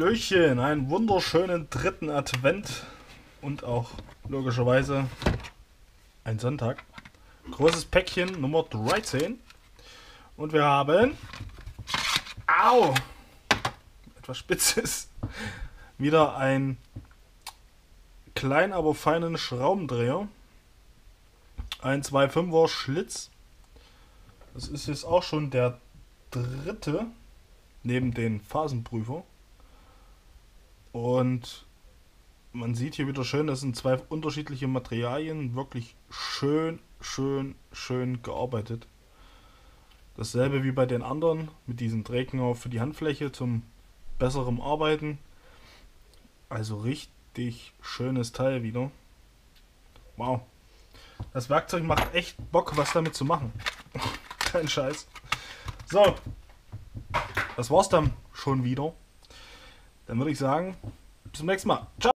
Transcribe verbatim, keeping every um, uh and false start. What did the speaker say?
Hallöchen, einen wunderschönen dritten Advent und auch logischerweise ein Sonntag. Großes Päckchen Nummer dreizehn und wir haben, au, etwas Spitzes, wieder einen kleinen, aber feinen Schraubendreher, ein zwei Komma fünfer Schlitz. Das ist jetzt auch schon der dritte neben den Phasenprüfer. Und man sieht hier wieder schön, das sind zwei unterschiedliche Materialien, wirklich schön, schön, schön gearbeitet. Dasselbe wie bei den anderen, mit diesem Drehknopf auch für die Handfläche zum besseren Arbeiten. Also richtig schönes Teil wieder. Wow. Das Werkzeug macht echt Bock, was damit zu machen. Kein Scheiß. So, das war's dann schon wieder. Dann würde ich sagen, bis zum nächsten Mal. Ciao.